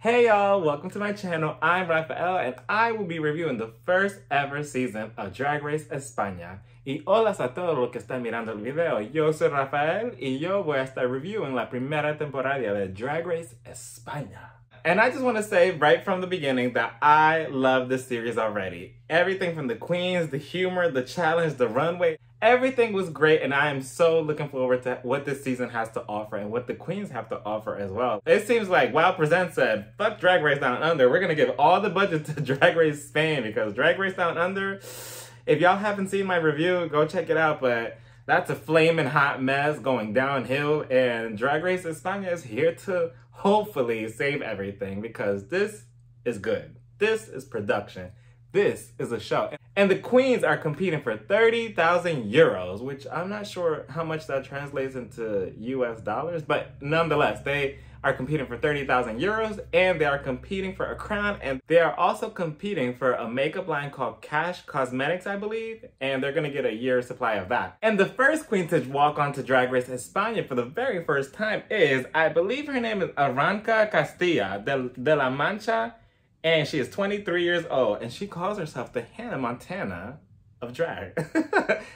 Hey y'all, welcome to my channel. I'm Rafael and I will be reviewing the first ever season of Drag Race España. Y hola a todos los que están mirando el video. Yo soy Rafael y yo voy a estar reviewing la primera temporada de Drag Race España. And I just want to say right from the beginning that I love this series already. Everything from the queens, the humor, the challenge, the runway, everything was great, and I am so looking forward to what this season has to offer and what the queens have to offer as well. It seems like WOW Presents said, fuck Drag Race Down Under, we're gonna give all the budget to Drag Race Spain, because Drag Race Down Under, if y'all haven't seen my review, go check it out, but that's a flaming hot mess going downhill, and Drag Race España is here to hopefully save everything, because this is good. This is production. This is a show. And the queens are competing for 30,000 euros, which I'm not sure how much that translates into US dollars, but nonetheless, they are competing for 30,000 euros and they are competing for a crown, and they are also competing for a makeup line called Cash Cosmetics, I believe, and they're gonna get a year's supply of that. And the first queen to walk onto Drag Race España for the very first time is, I believe her name is Aranka Castilla de la Mancha, and she is 23 years old, and she calls herself the Hannah Montana of drag.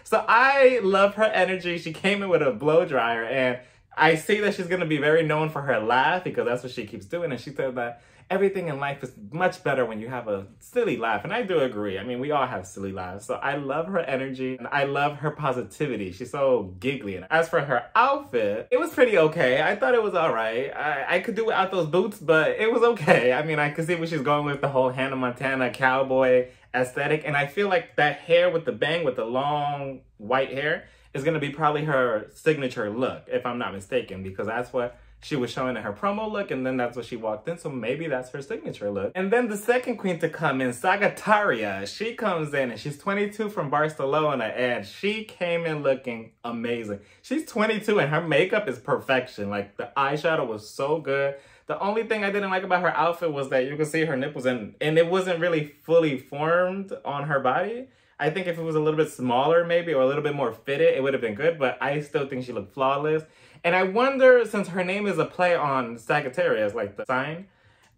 So I love her energy. She came in with a blow dryer, and I see that she's gonna be very known for her laugh, because that's what she keeps doing, and she said that everything in life is much better when you have a silly laugh, and I do agree. I mean, we all have silly laughs, so I love her energy, and I love her positivity. She's so giggly, and as for her outfit, it was pretty okay. I thought it was all right. I could do without those boots, but it was okay. I mean, I could see what she's going with, the whole Hannah Montana cowboy aesthetic, and I feel like that hair with the bang, with the long white hair, is gonna be probably her signature look, if I'm not mistaken, because that's what she was showing in her promo look, and then that's what she walked in, so maybe that's her signature look. And then the second queen to come in, Sagittaria, she comes in and she's 22 from Barcelona, and she came in looking amazing. She's 22 and her makeup is perfection. Like, the eyeshadow was so good. The only thing I didn't like about her outfit was that you could see her nipples, and it wasn't really fully formed on her body. I think if it was a little bit smaller maybe, or a little bit more fitted, it would have been good, but I still think she looked flawless. And I wonder, since her name is a play on Sagittarius, like the sign,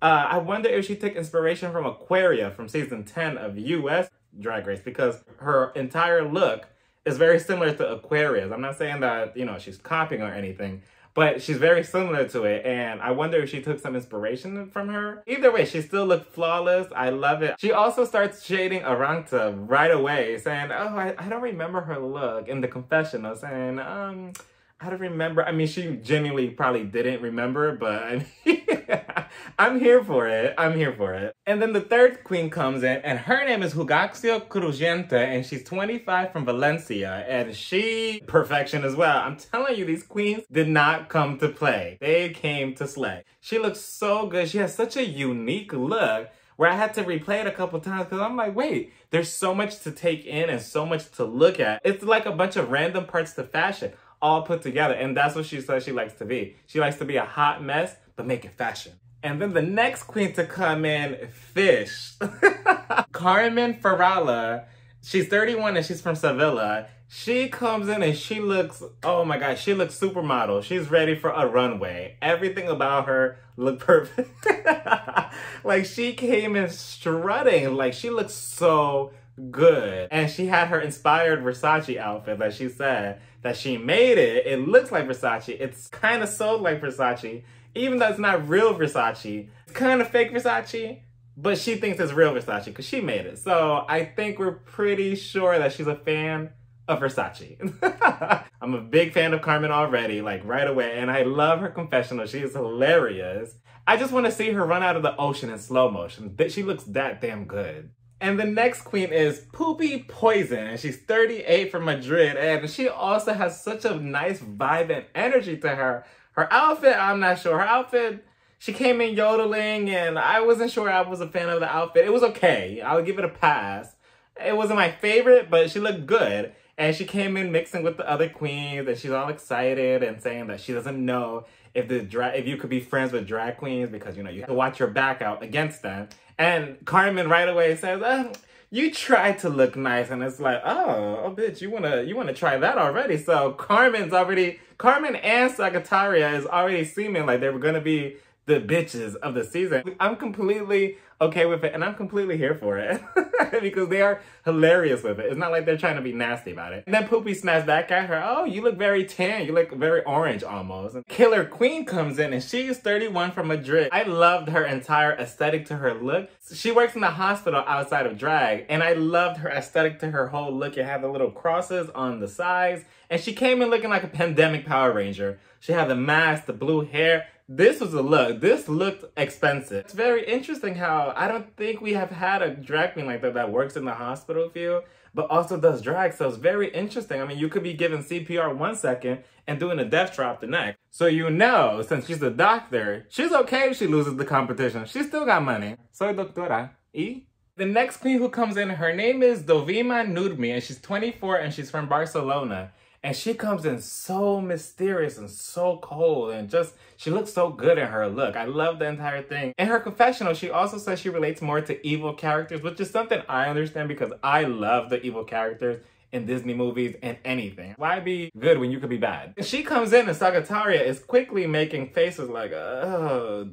I wonder if she took inspiration from Aquaria from season 10 of US Drag Race, because her entire look is very similar to Aquaria's. I'm not saying that, you know, she's copying or anything, but she's very similar to it, and I wonder if she took some inspiration from her. Either way, she still looked flawless. I love it. She also starts shading Aranka right away, saying, oh, I don't remember her look, in the confessional, saying, I don't remember. I mean, she genuinely probably didn't remember, but I mean, I'm here for it. I'm here for it. And then the third queen comes in, and her name is Hugáceo Crujiente, and she's 25 from Valencia, and she perfection as well. I'm telling you, these queens did not come to play. They came to slay. She looks so good. She has such a unique look, where I had to replay it a couple times because I'm like, wait, there's so much to take in and so much to look at. It's like a bunch of random parts to fashion all put together, and that's what she says she likes to be. She likes to be a hot mess, but make it fashion. And then the next queen to come in, Fish. Carmen Farala, she's 31 and she's from Sevilla. She comes in and she looks, oh my God, she looks supermodel. She's ready for a runway. Everything about her looked perfect. Like, she came in strutting, like she looks so good, and she had her inspired Versace outfit that she said that she made. It looks like Versace, it's kind of sold like Versace, even though it's not real Versace, it's kind of fake Versace, but she thinks it's real Versace because she made it. So I think we're pretty sure that she's a fan of Versace. I'm a big fan of Carmen already, like right away, and I love her confessional. She is hilarious. I just want to see her run out of the ocean in slow motion. She looks that damn good. And the next queen is Pupi Poison, and she's 38 from Madrid, and she also has such a nice vibe and energy to her. Her outfit, I'm not sure. Her outfit, she came in yodeling, and I wasn't sure I was a fan of the outfit. It was okay. I would give it a pass. It wasn't my favorite, but she looked good. And she came in mixing with the other queens, and she's all excited and saying that she doesn't know if you could be friends with drag queens, because, you know, you have to watch your back out against them. And Carmen right away says, you tried to look nice. And it's like, oh bitch, you wanna try that already. So Carmen and Sagittaria is already seeming like they were gonna be the bitches of the season. I'm completely okay with it, and I'm completely here for it because they are hilarious with it. It's not like they're trying to be nasty about it. And then Poopy snaps back at her, oh, you look very tan. You look very orange almost. And Killer Queen comes in, and she is 31 from Madrid. I loved her entire aesthetic to her look. She works in the hospital outside of drag, and I loved her aesthetic to her whole look. It had the little crosses on the sides, and she came in looking like a pandemic Power Ranger. She had the mask, the blue hair. This was a look. This looked expensive. It's very interesting how I don't think we have had a drag queen like that that works in the hospital field, but also does drag, so it's very interesting. I mean, you could be giving CPR 1 second and doing a death drop the next. So you know, since she's a doctor, she's okay if she loses the competition. She still got money. Soy doctora. Y? The next queen who comes in, her name is Dovima Nurmi, and she's 24 and she's from Barcelona. And she comes in so mysterious and so cold and just, she looks so good in her look. I love the entire thing. In her confessional, she also says she relates more to evil characters, which is something I understand because I love the evil characters in Disney movies and anything. Why be good when you could be bad? She comes in and Sagittaria is quickly making faces like, oh,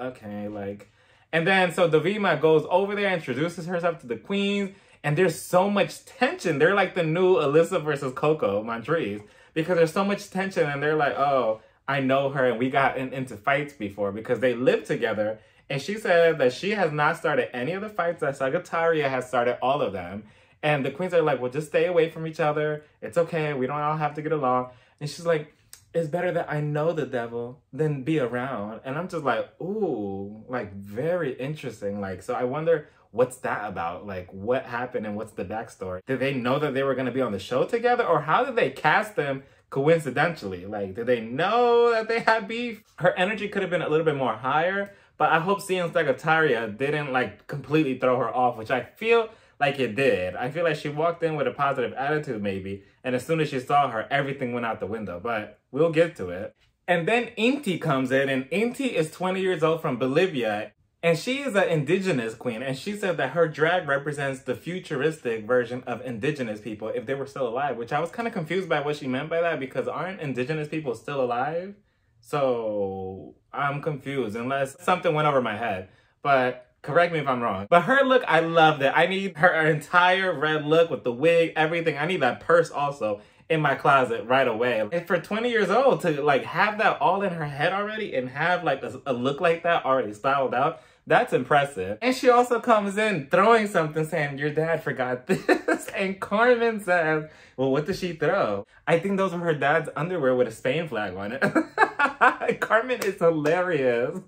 okay, like. And then so Dovima goes over there, introduces herself to the queens, and there's so much tension. They're like the new Alyssa versus Coco Montrese because there's so much tension and they're like, oh, I know her and we got into fights before because they live together. And she said that she has not started any of the fights, that Sagittaria has started all of them. And the queens are like, well, just stay away from each other. It's okay, we don't all have to get along. And she's like, it's better that I know the devil than be around. And I'm just like, ooh, like very interesting. Like, so I wonder, what's that about? Like, what happened and what's the backstory? Did they know that they were gonna be on the show together, or how did they cast them coincidentally? Like, did they know that they had beef? Her energy could have been a little bit more higher, but I hope seeing Sagittaria didn't like completely throw her off, which I feel like it did. I feel like she walked in with a positive attitude maybe, and as soon as she saw her, everything went out the window, but we'll get to it. And then Inti comes in, and Inti is 20 years old from Bolivia. And she is an indigenous queen, and she said that her drag represents the futuristic version of indigenous people if they were still alive, which I was kind of confused by what she meant by that because aren't indigenous people still alive? So I'm confused unless something went over my head, but correct me if I'm wrong. But her look, I loved it. I need her entire red look with the wig, everything. I need that purse also in my closet right away. And for 20 years old to like have that all in her head already and have like a look like that already styled out, that's impressive. And she also comes in throwing something saying, your dad forgot this. And Carmen says, well, what did she throw? I think those were her dad's underwear with a Spain flag on it. Carmen is hilarious.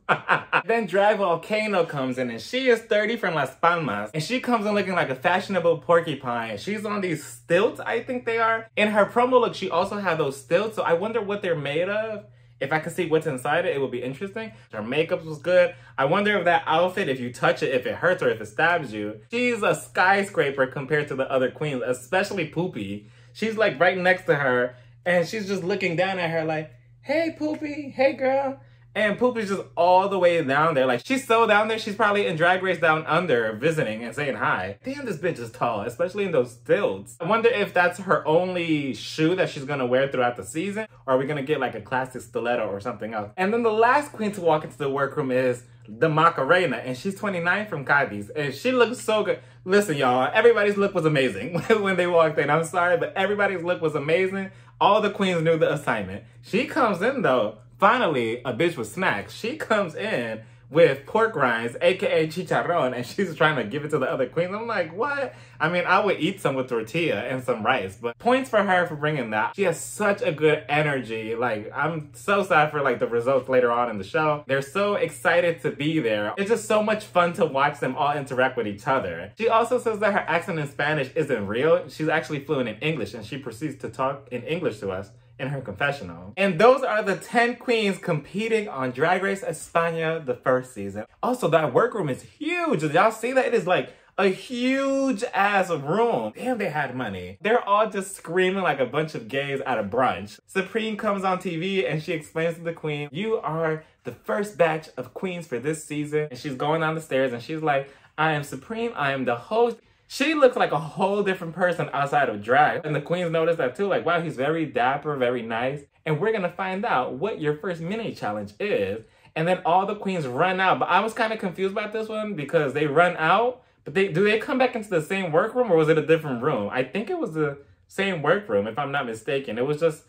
Then Drag Volcano comes in, and she is 30 from Las Palmas. And she comes in looking like a fashionable porcupine. She's on these stilts, I think they are. In her promo look, she also had those stilts. So I wonder what they're made of. If I could see what's inside it, it would be interesting. Her makeup was good. I wonder if that outfit, if you touch it, if it hurts or if it stabs you. She's a skyscraper compared to the other queens, especially Poopy. She's like right next to her, and she's just looking down at her like, hey, Poopy, hey, girl. And Poopy's just all the way down there. Like, she's so down there, she's probably in Drag Race Down Under visiting and saying hi. Damn, this bitch is tall, especially in those stilts. I wonder if that's her only shoe that she's gonna wear throughout the season, or are we gonna get like a classic stiletto or something else? And then the last queen to walk into the workroom is the Macarena, and she's 29 from Cadiz, and she looks so good. Listen, y'all, everybody's look was amazing when they walked in. I'm sorry, but everybody's look was amazing. All the queens knew the assignment. She comes in though, finally, a bitch with snacks. She comes in with pork rinds, aka chicharron, and she's trying to give it to the other queens. I'm like, what? I mean, I would eat some with tortilla and some rice, but points for her for bringing that. She has such a good energy. Like, I'm so sad for like the results later on in the show. They're so excited to be there. It's just so much fun to watch them all interact with each other. She also says that her accent in Spanish isn't real. She's actually fluent in English, and she proceeds to talk in English to us in her confessional. And those are the 10 queens competing on Drag Race España, the first season. Also, that workroom is huge. Did y'all see that? It is like a huge ass room. Damn, they had money. They're all just screaming like a bunch of gays at a brunch. Supreme comes on TV and she explains to the queen, you are the first batch of queens for this season. And she's going down the stairs and she's like, I am Supreme, I am the host. She looks like a whole different person outside of drag. And the queens noticed that too, like, wow, he's very dapper, very nice. And we're gonna find out what your first mini challenge is. and then all the queens run out. But I was kind of confused about this one because they run out, but do they come back into the same workroom, or was it a different room? I think it was the same workroom, if I'm not mistaken. It was just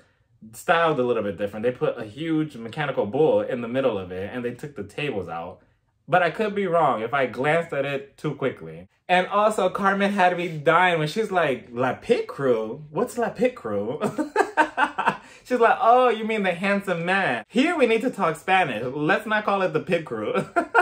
styled a little bit different. They put a huge mechanical bull in the middle of it, and they took the tables out. But I could be wrong if I glanced at it too quickly. And also, Carmen had me dying when she's like, La Pit Crew? What's La Pit Crew? She's like, oh, you mean the handsome man. Here we need to talk Spanish. Let's not call it the pit crew.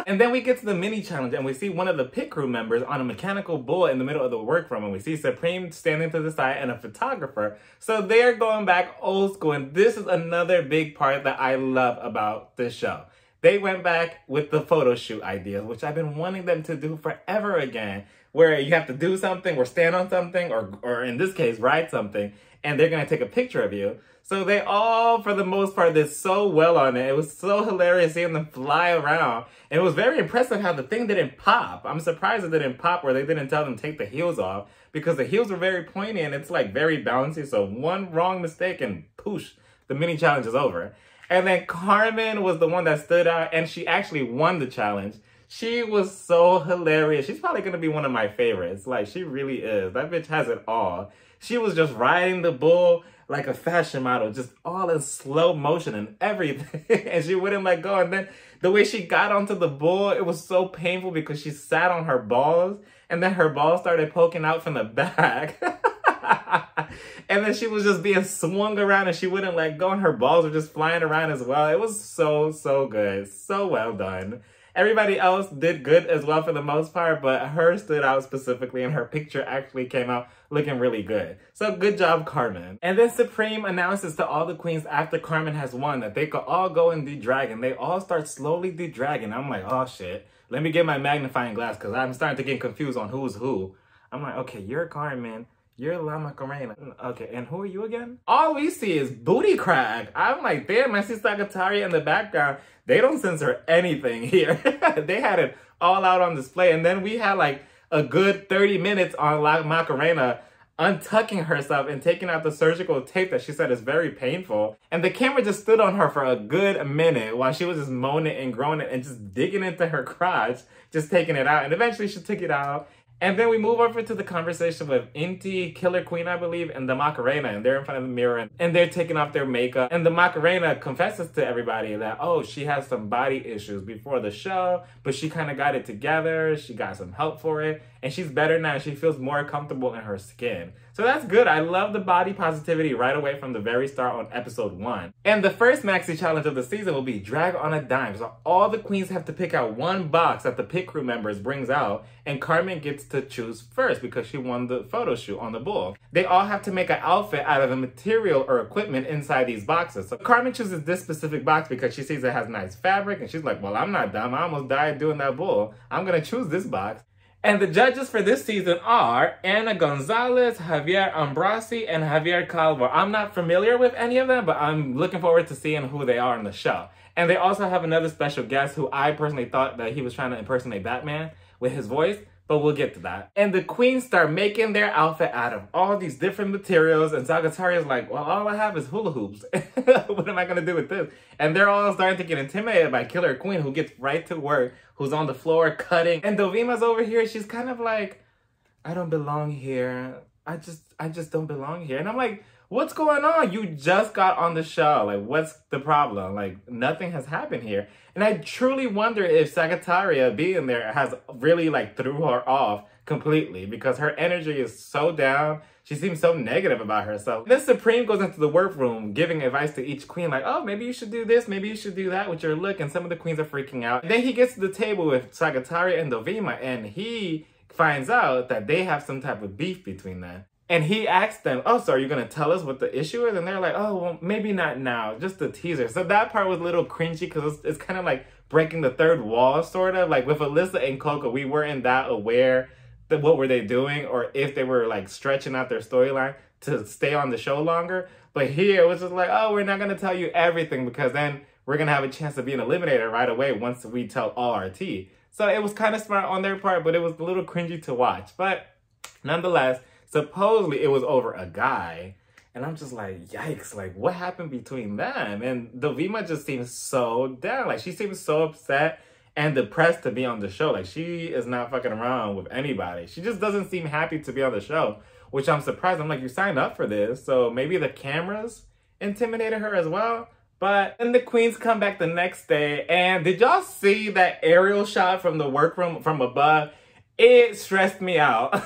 And then we get to the mini challenge and we see one of the pit crew members on a mechanical bull in the middle of the workroom, and we see Supreme standing to the side and a photographer. So they're going back old school, and this is another big part that I love about this show. They went back with the photo shoot ideas, which I've been wanting them to do forever again, where you have to do something or stand on something or in this case, ride something, and they're gonna take a picture of you. So they all, for the most part, did so well on it. It was so hilarious seeing them fly around. And it was very impressive how the thing didn't pop. I'm surprised it didn't pop, where they didn't tell them to take the heels off, because the heels were very pointy and it's like very bouncy. So one wrong mistake and poosh, the mini challenge is over. And then Carmen was the one that stood out, and she actually won the challenge. She was so hilarious. She's probably gonna be one of my favorites. Like, she really is. That bitch has it all. She was just riding the bull like a fashion model, just all in slow motion and everything. And she wouldn't let go. And then the way she got onto the bull, it was so painful because she sat on her balls, and then her balls started poking out from the back. And then she was just being swung around and she wouldn't let go, and her balls were just flying around as well. It was so, so good. So well done. Everybody else did good as well for the most part, but her stood out specifically, and her picture actually came out looking really good. So good job, Carmen. And then Supreme announces to all the queens after Carmen has won that they could all go and de-dragging. They all start slowly de-dragging. I'm like, oh shit, let me get my magnifying glass because I'm starting to get confused on who's who. I'm like, okay, you're Carmen. You're La Macarena. Okay, and who are you again? All we see is booty crack. I'm like, damn, I see Sagittaria in the background. They don't censor anything here. They had it all out on display. And then we had like a good 30 minutes on La Macarena untucking herself and taking out the surgical tape that she said is very painful. And the camera just stood on her for a good minute while she was just moaning and groaning and just digging into her crotch, just taking it out. And eventually she took it out. And then we move over to the conversation with Inti, Killer Queen, I believe, and the Macarena. And they're in front of the mirror and they're taking off their makeup. And the Macarena confesses to everybody that, oh, she has some body issues before the show, but she kind of got it together. She got some help for it. And she's better now. She feels more comfortable in her skin. So that's good. I love the body positivity right away from the very start on episode 1. And the first maxi challenge of the season will be Drag on a Dime. So all the queens have to pick out one box that the pit crew members brings out. And Carmen gets to choose first because she won the photo shoot on the bull. They all have to make an outfit out of the material or equipment inside these boxes. So Carmen chooses this specific box because she sees it has nice fabric. And she's like, well, I'm not dumb. I almost died doing that bull. I'm going to choose this box. And the judges for this season are Ana Gonzalez, Javier Ambrossi, and Javier Calvo. I'm not familiar with any of them, but I'm looking forward to seeing who they are on the show. And they also have another special guest who I personally thought that he was trying to impersonate Batman with his voice, but we'll get to that. And the queens start making their outfit out of all these different materials, and Sagittarius is like, well, all I have is hula hoops. What am I gonna do with this? And they're all starting to get intimidated by Killer Queen, who gets right to work, who's on the floor cutting. And Dovima's over here, she's kind of like, I don't belong here. I just don't belong here. And I'm like, what's going on? You just got on the show. Like, what's the problem? Like, nothing has happened here. And I truly wonder if Sagittaria being there has really like threw her off completely, because her energy is so down. She seems so negative about herself. Then Supreme goes into the workroom giving advice to each queen, like, oh, maybe you should do this, maybe you should do that with your look. And some of the queens are freaking out. And then he gets to the table with Sagittaria and Dovima, and he finds out that they have some type of beef between them. And he asked them, oh, so are you going to tell us what the issue is? And they're like, oh, well, maybe not now, just a teaser. So that part was a little cringy because it's kind of like breaking the third wall, sort of. Like with Alyssa and Coco, we weren't that aware that what were they doing or if they were like stretching out their storyline to stay on the show longer. But here it was just like, oh, we're not going to tell you everything because then we're going to have a chance to be an eliminator right away once we tell all our tea. So it was kind of smart on their part, but it was a little cringy to watch. But nonetheless, supposedly it was over a guy, And I'm just like, yikes, like what happened between them? And Dovima just seems so down. Like she seems so upset and depressed to be on the show. Like she is not fucking around with anybody. She just doesn't seem happy to be on the show, which I'm surprised. I'm like, you signed up for this. So maybe the cameras intimidated her as well. But then the queens come back the next day. And did y'all see that aerial shot from the workroom from above? It stressed me out.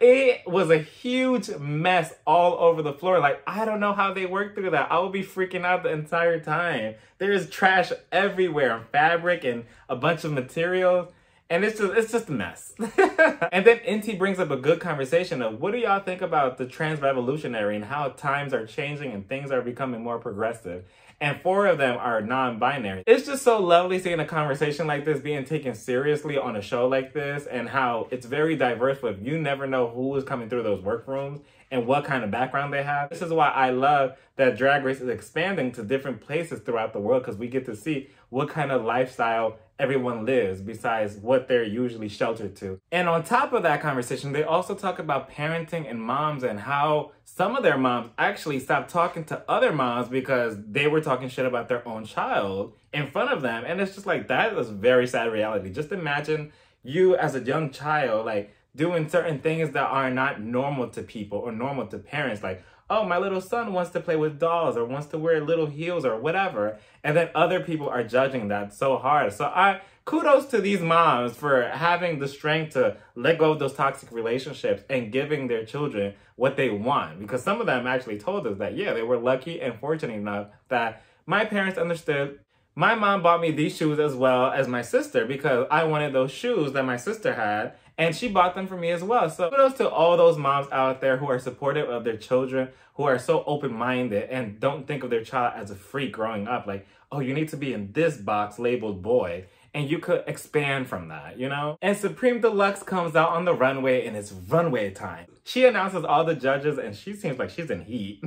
It was a huge mess all over the floor. Like, I don't know how they worked through that. I would be freaking out the entire time. There is trash everywhere, and fabric and a bunch of materials. And it's just a mess. And then Inti brings up a good conversation of what do y'all think about the trans revolutionary and how times are changing and things are becoming more progressive. And four of them are non-binary. It's just so lovely seeing a conversation like this being taken seriously on a show like this, and how it's very diverse, but you never know who is coming through those workrooms and what kind of background they have. This is why I love that Drag Race is expanding to different places throughout the world, because we get to see what kind of lifestyle everyone lives besides what they're usually sheltered to. And on top of that conversation, they also talk about parenting and moms, and how some of their moms actually stopped talking to other moms because they were talking shit about their own child in front of them. And it's just like, that is very sad reality. Just imagine you as a young child, like doing certain things that are not normal to people or normal to parents. Like, oh, my little son wants to play with dolls or wants to wear little heels or whatever. And then other people are judging that so hard. So kudos to these moms for having the strength to let go of those toxic relationships and giving their children what they want. Because some of them actually told us that, yeah, they were lucky and fortunate enough that my parents understood. My mom bought me these shoes as well as my sister because I wanted those shoes that my sister had. And she bought them for me as well. So kudos to all those moms out there who are supportive of their children, who are so open-minded and don't think of their child as a freak growing up. Like, oh, you need to be in this box labeled boy. And you could expand from that, you know? And Supreme Deluxe comes out on the runway and it's runway time. She announces all the judges and she seems like she's in heat.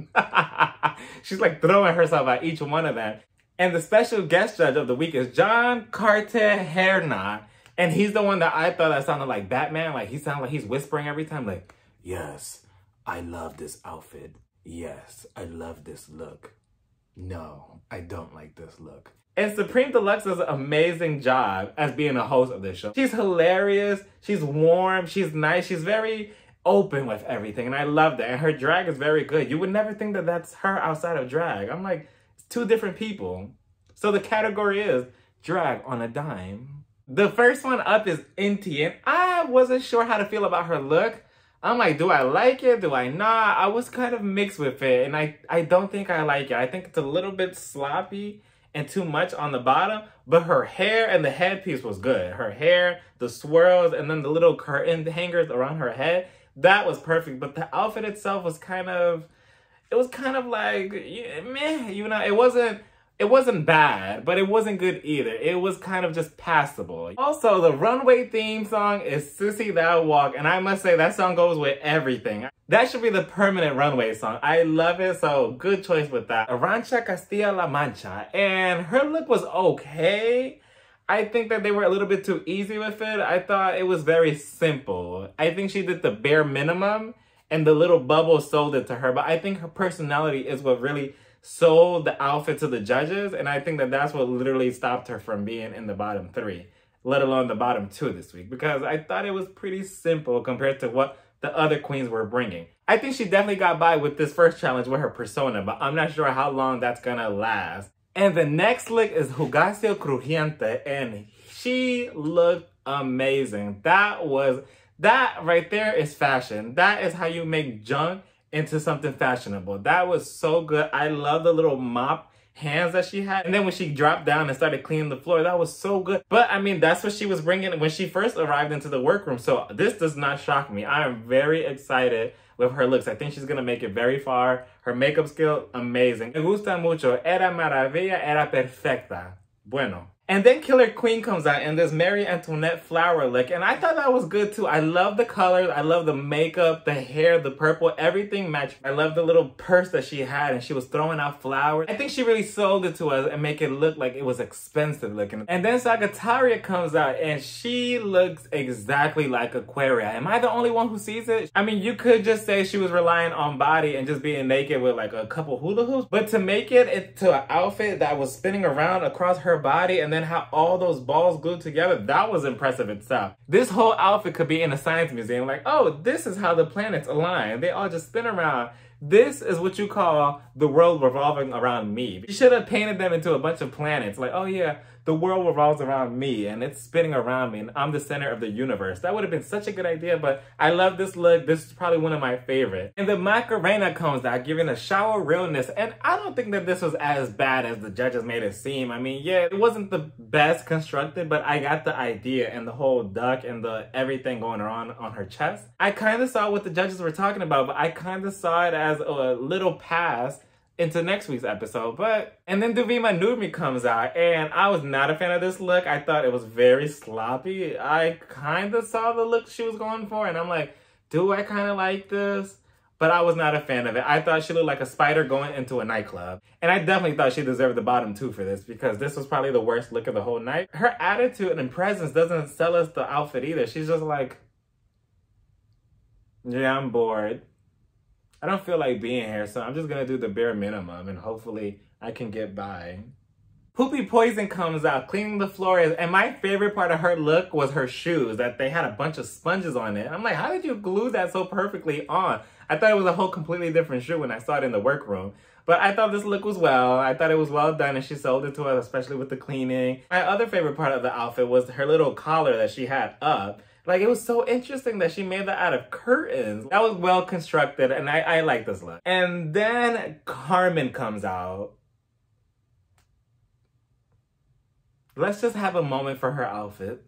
She's like throwing herself at each one of them. And the special guest judge of the week is Jon Kortajarena. And he's the one that I thought that sounded like Batman. Like, he sounded like he's whispering every time. Like, yes, I love this outfit. Yes, I love this look. No, I don't like this look. And Supreme Deluxe does an amazing job as being a host of this show. She's hilarious. She's warm. She's nice. She's very open with everything. And I love that. And her drag is very good. You would never think that that's her outside of drag. I'm like, it's two different people. So the category is drag on a dime. The first one up is Inti, and I wasn't sure how to feel about her look. I'm like, do I like it? Do I not? I was kind of mixed with it, and I don't think I like it. I think it's a little bit sloppy and too much on the bottom, but her hair and the headpiece was good. Her hair, the swirls, and then the little curtain hangers around her head, that was perfect. But the outfit itself was kind of, it was kind of like, meh, you know, it wasn't bad, but it wasn't good either. It was kind of just passable. Also, the runway theme song is Sissy That Walk, and I must say that song goes with everything. That should be the permanent runway song. I love it, so good choice with that. Aranka Castilla de la Mancha, and her look was okay. I think that they were a little bit too easy with it. I thought it was very simple. I think she did the bare minimum, and the little bubble sold it to her, but I think her personality is what really sold the outfit to the judges, and I think that that's what literally stopped her from being in the bottom three, let alone the bottom two this week, because I thought it was pretty simple compared to what the other queens were bringing. I think she definitely got by with this first challenge with her persona, but I'm not sure how long that's gonna last. And the next look is Hugáceo Crujiente, and she looked amazing. That right there is fashion. That is how you make junk into something fashionable. That was so good. I love the little mop hands that she had. And then when she dropped down and started cleaning the floor, that was so good. But I mean, that's what she was bringing when she first arrived into the workroom. So this does not shock me. I am very excited with her looks. I think she's gonna make it very far. Her makeup skill, amazing. Me gusta mucho. Era maravilla, era perfecta. Bueno. And then Killer Queen comes out in this Marie Antoinette flower look. And I thought that was good too. I love the colors. I love the makeup, the hair, the purple, everything matched. I love the little purse that she had and she was throwing out flowers. I think she really sold it to us and make it look like it was expensive looking. And then Sagittaria comes out and she looks exactly like Aquaria. Am I the only one who sees it? I mean, you could just say she was relying on body and just being naked with like a couple hula hoops. But to make it into an outfit that was spinning around across her body and then how all those balls glued together, that was impressive itself. This whole outfit could be in a science museum, like, oh, this is how the planets align. They all just spin around. This is what you call the world revolving around me. You should have painted them into a bunch of planets, like, oh yeah, the world revolves around me and it's spinning around me and I'm the center of the universe. That would have been such a good idea, but I love this look. This is probably one of my favorites. And the Macarena comes out giving a shower realness, and I don't think that this was as bad as the judges made it seem. I mean, yeah, it wasn't the best constructed, but I got the idea, and the whole duck and the everything going on her chest. I kind of saw what the judges were talking about, but I kind of saw it as a little pass into next week's episode. And then Dovima Nurmi comes out, and I was not a fan of this look. I thought it was very sloppy. I kind of saw the look she was going for, and I'm like, do I kind of like this? But I was not a fan of it. I thought she looked like a spider going into a nightclub. And I definitely thought she deserved the bottom two for this, because this was probably the worst look of the whole night. Her attitude and presence doesn't sell us the outfit either. She's just like, yeah, I'm bored. I don't feel like being here, so I'm just gonna do the bare minimum and hopefully I can get by. Pupi Poison comes out cleaning the floor, and my favorite part of her look was her shoes, that they had a bunch of sponges on it. And I'm like, how did you glue that so perfectly on? I thought it was a whole completely different shoe when I saw it in the workroom. But I thought this look was well. I thought it was well done, and she sold it to us, especially with the cleaning. My other favorite part of the outfit was her little collar that she had up. Like, it was so interesting that she made that out of curtains. That was well constructed, and I like this look. And then Carmen comes out. Let's just have a moment for her outfit.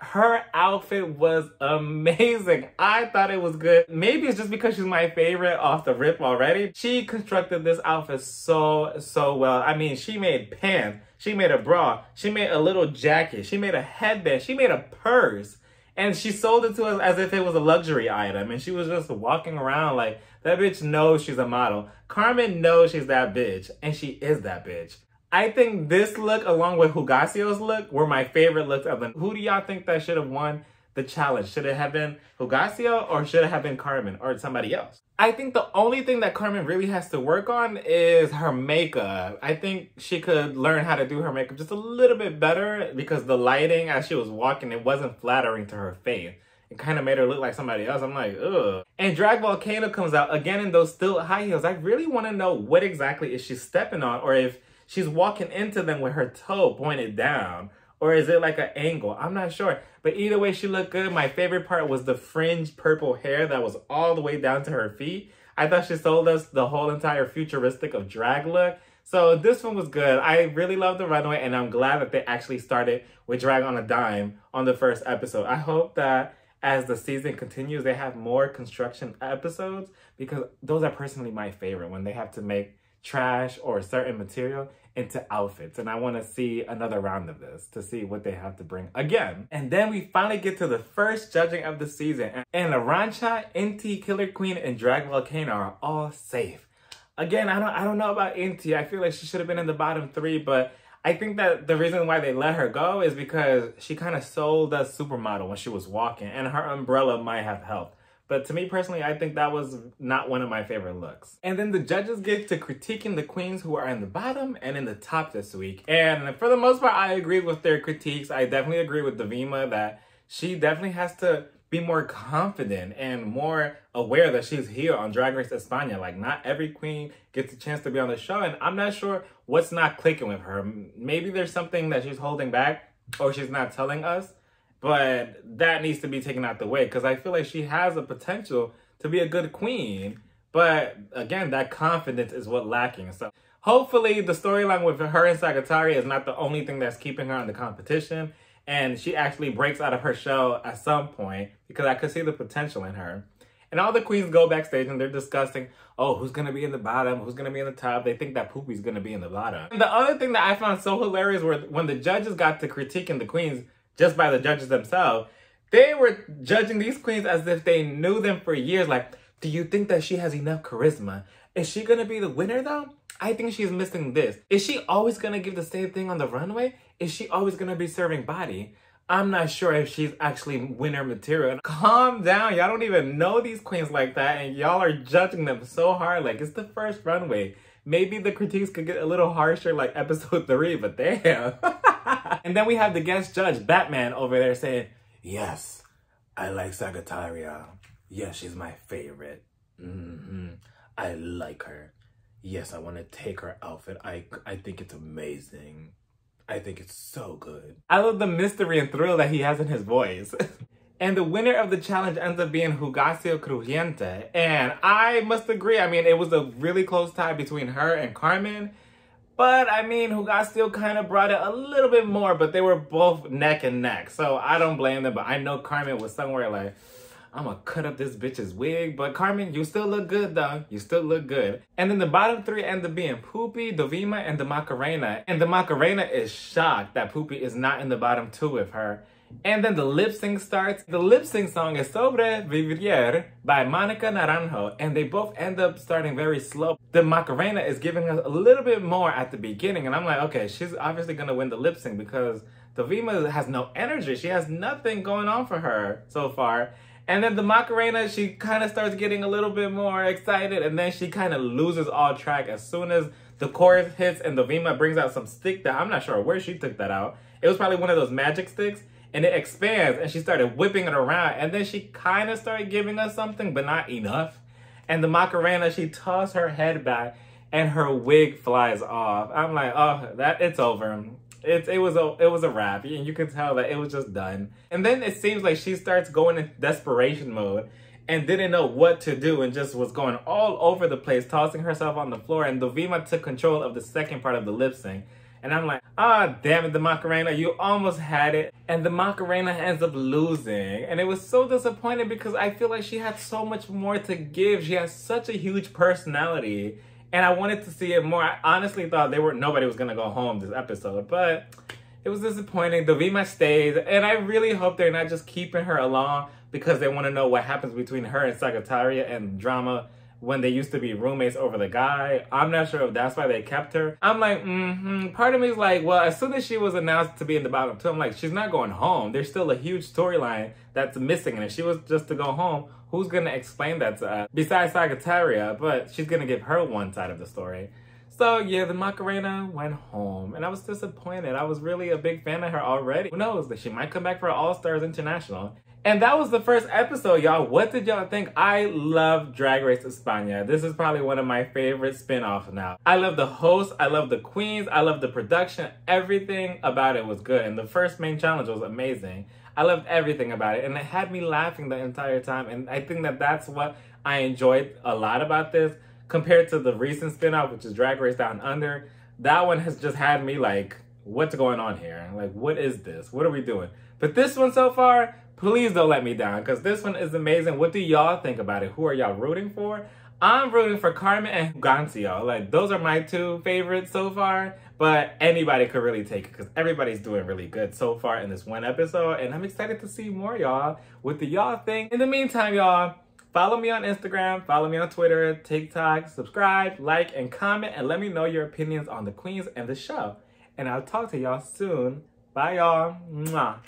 Her outfit was amazing. I thought it was good. Maybe it's just because she's my favorite off the rip already. She constructed this outfit so well. I mean, she made pants. She made a bra. She made a little jacket. She made a headband. She made a purse. And she sold it to us as if it was a luxury item. And she was just walking around like, that bitch knows she's a model. Carmen knows she's that bitch. And she is that bitch. I think this look, along with Hugáceo's look, were my favorite looks of them. Who do y'all think that should have won the challenge? Should it have been Hugáceo, or should it have been Carmen, or somebody else? I think the only thing that Carmen really has to work on is her makeup. I think she could learn how to do her makeup just a little bit better, because the lighting as she was walking, it wasn't flattering to her face. It kind of made her look like somebody else. I'm like, ugh. And Drag Volcano comes out again in those still high heels. I really want to know what exactly is she stepping on, or if she's walking into them with her toe pointed down. Or is it like an angle? I'm not sure. But either way, she looked good. My favorite part was the fringe purple hair that was all the way down to her feet. I thought she sold us the whole entire futuristic of drag look. So this one was good. I really loved the runway, and I'm glad that they actually started with drag on a dime on the first episode. I hope that as the season continues, they have more construction episodes, because those are personally my favorite, when they have to make trash or certain material into outfits. And I want to see another round of this to see what they have to bring again. And then we finally get to the first judging of the season, and Aranka, Inti, Killer Queen, and Drag Volcano are all safe. Again, I don't know about Inti. I feel like she should have been in the bottom three, but I think that the reason why they let her go is because she kind of sold us supermodel when she was walking, and her umbrella might have helped. But to me personally, I think that was not one of my favorite looks. And then the judges get to critiquing the queens who are in the bottom and in the top this week. And for the most part, I agree with their critiques. I definitely agree with Dovima that she definitely has to be more confident and more aware that she's here on Drag Race España. Like, not every queen gets a chance to be on the show. And I'm not sure what's not clicking with her. Maybe there's something that she's holding back or she's not telling us. But that needs to be taken out the way, because I feel like she has a potential to be a good queen. But again, that confidence is what's lacking. So hopefully the storyline with her and Sagittaria is not the only thing that's keeping her on the competition, and she actually breaks out of her shell at some point, because I could see the potential in her. And all the queens go backstage and they're discussing, oh, who's going to be in the bottom? Who's going to be in the top? They think that Poopy's going to be in the bottom. And the other thing that I found so hilarious was when the judges got to critiquing the queens just by the judges themselves, they were judging these queens as if they knew them for years. Like, do you think that she has enough charisma? Is she going to be the winner, though? I think she's missing this. Is she always going to give the same thing on the runway? Is she always going to be serving body? I'm not sure if she's actually winner material. Calm down. Y'all don't even know these queens like that, and y'all are judging them so hard. Like, it's the first runway. Maybe the critiques could get a little harsher like episode 3, but damn. And then we have the guest judge, Batman, over there saying, yes, I like Sagittaria. Yes, she's my favorite. I like her. Yes, I want to take her outfit. I think it's amazing. I think it's so good. I love the mystery and thrill that he has in his voice. And the winner of the challenge ends up being Hugáceo Crujiente. And I must agree, I mean, it was a really close tie between her and Carmen. But I mean, Hugáceo kind of brought it a little bit more, but they were both neck and neck. So I don't blame them, but I know Carmen was somewhere like, I'm gonna cut up this bitch's wig. But Carmen, you still look good though. You still look good. And then the bottom three end up being Pupi, Dovima, and the Macarena. And the Macarena is shocked that Pupi is not in the bottom 2 with her. And then the lip sync starts. The lip sync song is Sobre Vivir by Mónica Naranjo. And they both end up starting very slow. The Macarena is giving us a little bit more at the beginning. And I'm like, okay, she's obviously gonna win the lip sync because Dovima has no energy. She has nothing going on for her so far. And then the Macarena, she kind of starts getting a little bit more excited, and then she kind of loses all track as soon as the chorus hits and Dovima brings out some stick that I'm not sure where she took that out. It was probably one of those magic sticks, and it expands, and she started whipping it around, and then she kind of started giving us something, but not enough. And the Macarena, she tosses her head back, and her wig flies off. I'm like, oh, it's over. It was a wrap, and you could tell that it was just done. And then it seems like she starts going in desperation mode and didn't know what to do and just was going all over the place, tossing herself on the floor. And Dovima took control of the second part of the lip sync. And I'm like, ah, damn it, the Macarena, you almost had it. And the Macarena ends up losing. And it was so disappointing because I feel like she had so much more to give. She has such a huge personality. And I wanted to see it more. I honestly thought nobody was going to go home this episode, but it was disappointing. Dovima stays, and I really hope they're not just keeping her along because they want to know what happens between her and Sagittaria and drama when they used to be roommates over the guy. I'm not sure if that's why they kept her. I'm like, part of me is like, well, as soon as she was announced to be in the bottom 2, I'm like, she's not going home. There's still a huge storyline that's missing, and if she was just to go home, who's going to explain that to us? Besides Sagittaria, but she's going to give her one side of the story. So yeah, the Macarena went home, and I was disappointed. I was really a big fan of her already. Who knows, that she might come back for All-Stars International. And that was the first episode, y'all. What did y'all think? I love Drag Race España. This is probably one of my favorite spin-offs now. I love the hosts, I love the queens, I love the production. Everything about it was good, and the first main challenge was amazing. I loved everything about it, and it had me laughing the entire time, and I think that that's what I enjoyed a lot about this compared to the recent spin-off, which is Drag Race Down Under. That one has just had me like, what's going on here? Like, what is this? What are we doing? But this one so far, please don't let me down, because this one is amazing. What do y'all think about it? Who are y'all rooting for? I'm rooting for Carmen and Hugáceo. Like, those are my two favorites so far, but anybody could really take it because everybody's doing really good so far in this one episode, and I'm excited to see more, y'all. What do y'all think? In the meantime, y'all, follow me on Instagram, follow me on Twitter, TikTok, subscribe, like, and comment, and let me know your opinions on the queens and the show. And I'll talk to y'all soon. Bye, y'all. Mwah.